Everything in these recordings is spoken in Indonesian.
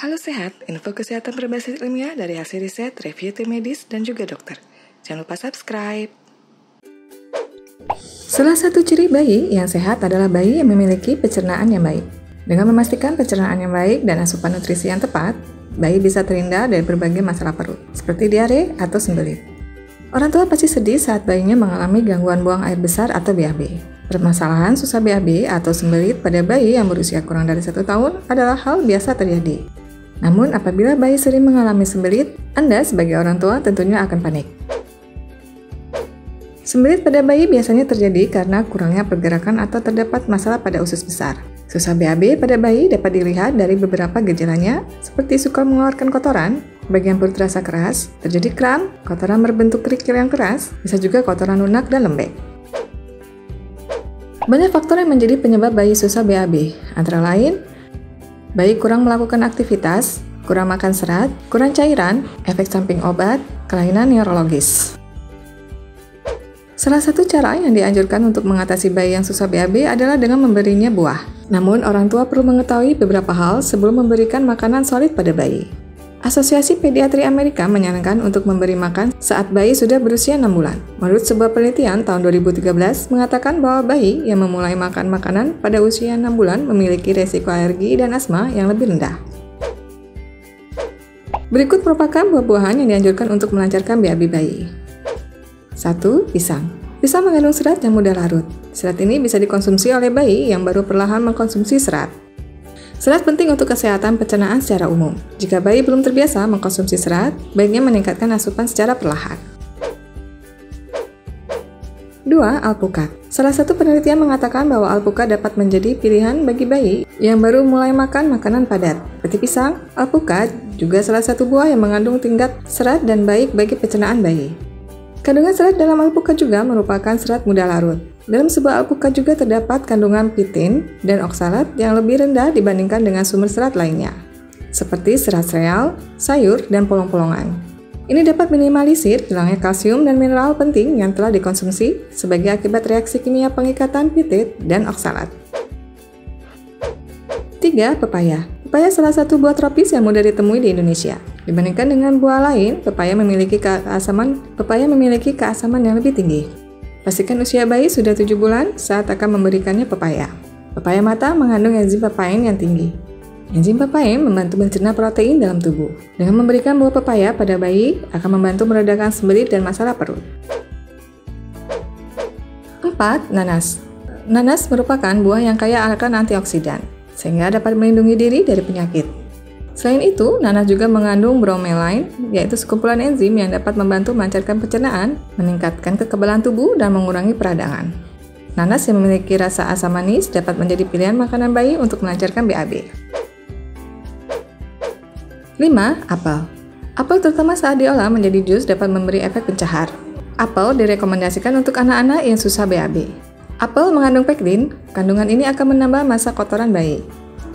Halo Sehat, info kesehatan berbasis ilmiah dari hasil riset, review tim medis, dan juga dokter. Jangan lupa subscribe. Salah satu ciri bayi yang sehat adalah bayi yang memiliki pencernaan yang baik. Dengan memastikan pencernaan yang baik dan asupan nutrisi yang tepat, bayi bisa terhindar dari berbagai masalah perut, seperti diare atau sembelit. Orang tua pasti sedih saat bayinya mengalami gangguan buang air besar atau BAB. Permasalahan susah BAB atau sembelit pada bayi yang berusia kurang dari 1 tahun adalah hal biasa terjadi. Namun, apabila bayi sering mengalami sembelit, Anda sebagai orang tua tentunya akan panik. Sembelit pada bayi biasanya terjadi karena kurangnya pergerakan atau terdapat masalah pada usus besar. Susah BAB pada bayi dapat dilihat dari beberapa gejalanya, seperti suka mengeluarkan kotoran, bagian perut terasa keras, terjadi kram, kotoran berbentuk kerikil yang keras, bisa juga kotoran lunak dan lembek. Banyak faktor yang menjadi penyebab bayi susah BAB, antara lain bayi kurang melakukan aktivitas, kurang makan serat, kurang cairan, efek samping obat, kelainan neurologis. Salah satu cara yang dianjurkan untuk mengatasi bayi yang susah BAB adalah dengan memberinya buah. Namun, orang tua perlu mengetahui beberapa hal sebelum memberikan makanan solid pada bayi. Asosiasi Pediatri Amerika menyarankan untuk memberi makan saat bayi sudah berusia 6 bulan. Menurut sebuah penelitian tahun 2013 mengatakan bahwa bayi yang memulai makan makanan pada usia 6 bulan memiliki resiko alergi dan asma yang lebih rendah. Berikut merupakan buah-buahan yang dianjurkan untuk melancarkan BAB bayi. 1. Pisang. Pisang mengandung serat yang mudah larut. Serat ini bisa dikonsumsi oleh bayi yang baru perlahan mengkonsumsi serat. Serat penting untuk kesehatan pencernaan secara umum. Jika bayi belum terbiasa mengkonsumsi serat, baiknya meningkatkan asupan secara perlahan. 2. Alpukat. Salah satu penelitian mengatakan bahwa alpukat dapat menjadi pilihan bagi bayi yang baru mulai makan makanan padat. Seperti pisang, alpukat juga salah satu buah yang mengandung tingkat serat dan baik bagi pencernaan bayi. Kandungan serat dalam alpukat juga merupakan serat mudah larut. Dalam sebuah alpukat juga terdapat kandungan pitin dan oksalat yang lebih rendah dibandingkan dengan sumber serat lainnya, seperti serat sereal, sayur, dan polong-polongan. Ini dapat minimalisir hilangnya kalsium dan mineral penting yang telah dikonsumsi sebagai akibat reaksi kimia pengikatan pitit dan oksalat. 3. Pepaya. Pepaya salah satu buah tropis yang mudah ditemui di Indonesia. Dibandingkan dengan buah lain, pepaya memiliki keasaman yang lebih tinggi. Pastikan usia bayi sudah 7 bulan saat akan memberikannya pepaya. Pepaya matang mengandung enzim papain yang tinggi. Enzim papain membantu mencerna protein dalam tubuh. Dengan memberikan buah pepaya pada bayi, akan membantu meredakan sembelit dan masalah perut. 4. Nanas. Nanas merupakan buah yang kaya akan antioksidan, sehingga dapat melindungi diri dari penyakit. Selain itu, nanas juga mengandung bromelain, yaitu sekumpulan enzim yang dapat membantu melancarkan pencernaan, meningkatkan kekebalan tubuh, dan mengurangi peradangan. Nanas yang memiliki rasa asam manis dapat menjadi pilihan makanan bayi untuk melancarkan BAB. 5. Apel. Apel terutama saat diolah menjadi jus dapat memberi efek pencahar. Apel direkomendasikan untuk anak-anak yang susah BAB. Apel mengandung pektin, kandungan ini akan menambah massa kotoran bayi.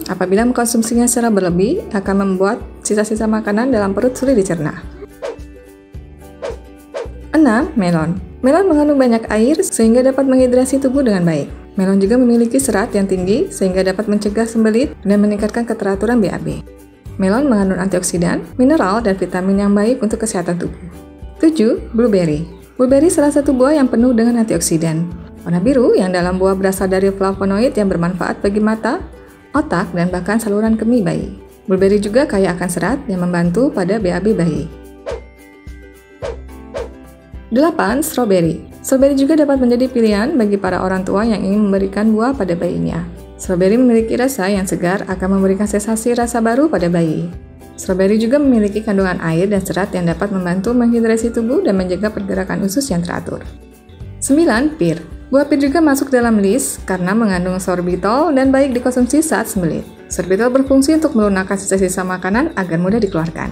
Apabila mengkonsumsinya secara berlebih, akan membuat sisa-sisa makanan dalam perut sulit dicerna. 6. Melon. Melon mengandung banyak air sehingga dapat menghidrasi tubuh dengan baik. Melon juga memiliki serat yang tinggi sehingga dapat mencegah sembelit dan meningkatkan keteraturan BAB. Melon mengandung antioksidan, mineral, dan vitamin yang baik untuk kesehatan tubuh. 7. Blueberry. Blueberry salah satu buah yang penuh dengan antioksidan. Warna biru yang dalam buah berasal dari flavonoid yang bermanfaat bagi mata, otak, dan bahkan saluran kemih bayi. Blueberry juga kaya akan serat yang membantu pada BAB bayi. 8. Strawberry. Strawberry juga dapat menjadi pilihan bagi para orang tua yang ingin memberikan buah pada bayinya. Strawberry memiliki rasa yang segar akan memberikan sensasi rasa baru pada bayi. Strawberry juga memiliki kandungan air dan serat yang dapat membantu menghidrasi tubuh dan menjaga pergerakan usus yang teratur. 9. Pir. Buah pir juga masuk dalam list karena mengandung sorbitol dan baik dikonsumsi saat sembelit. Sorbitol berfungsi untuk melunakkan sisa-sisa makanan agar mudah dikeluarkan.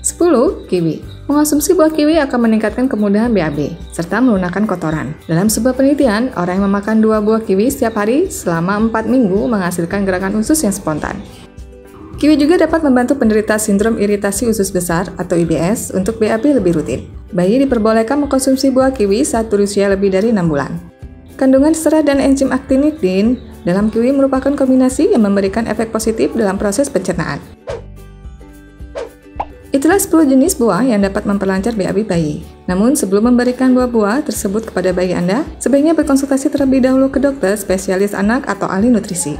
10. Kiwi. Mengonsumsi buah kiwi akan meningkatkan kemudahan BAB, serta melunakkan kotoran. Dalam sebuah penelitian, orang yang memakan 2 buah kiwi setiap hari selama 4 minggu menghasilkan gerakan usus yang spontan. Kiwi juga dapat membantu penderita sindrom iritasi usus besar atau IBS untuk BAB lebih rutin. Bayi diperbolehkan mengkonsumsi buah kiwi saat berusia lebih dari 6 bulan. Kandungan serat dan enzim aktinidin Dalam kiwi merupakan kombinasi yang memberikan efek positif dalam proses pencernaan. Itulah 10 jenis buah yang dapat memperlancar BAB bayi. Namun sebelum memberikan buah-buah tersebut kepada bayi Anda, sebaiknya berkonsultasi terlebih dahulu ke dokter spesialis anak atau ahli nutrisi.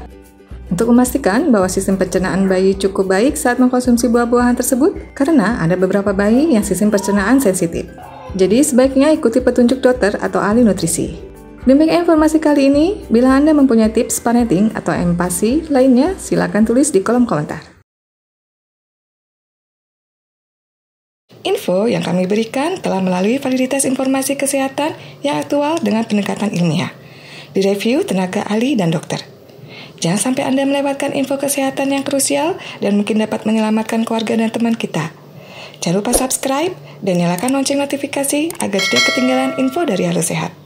Untuk memastikan bahwa sistem pencernaan bayi cukup baik saat mengkonsumsi buah-buahan tersebut, karena ada beberapa bayi yang sistem pencernaan sensitif. Jadi sebaiknya ikuti petunjuk dokter atau ahli nutrisi. Demikian informasi kali ini. Bila Anda mempunyai tips parenting atau empati lainnya, silakan tulis di kolom komentar. Info yang kami berikan telah melalui validitas informasi kesehatan yang aktual dengan pendekatan ilmiah, direview tenaga ahli dan dokter. Jangan sampai Anda melewatkan info kesehatan yang krusial dan mungkin dapat menyelamatkan keluarga dan teman kita. Jangan lupa subscribe dan nyalakan lonceng notifikasi agar tidak ketinggalan info dari Halo Sehat.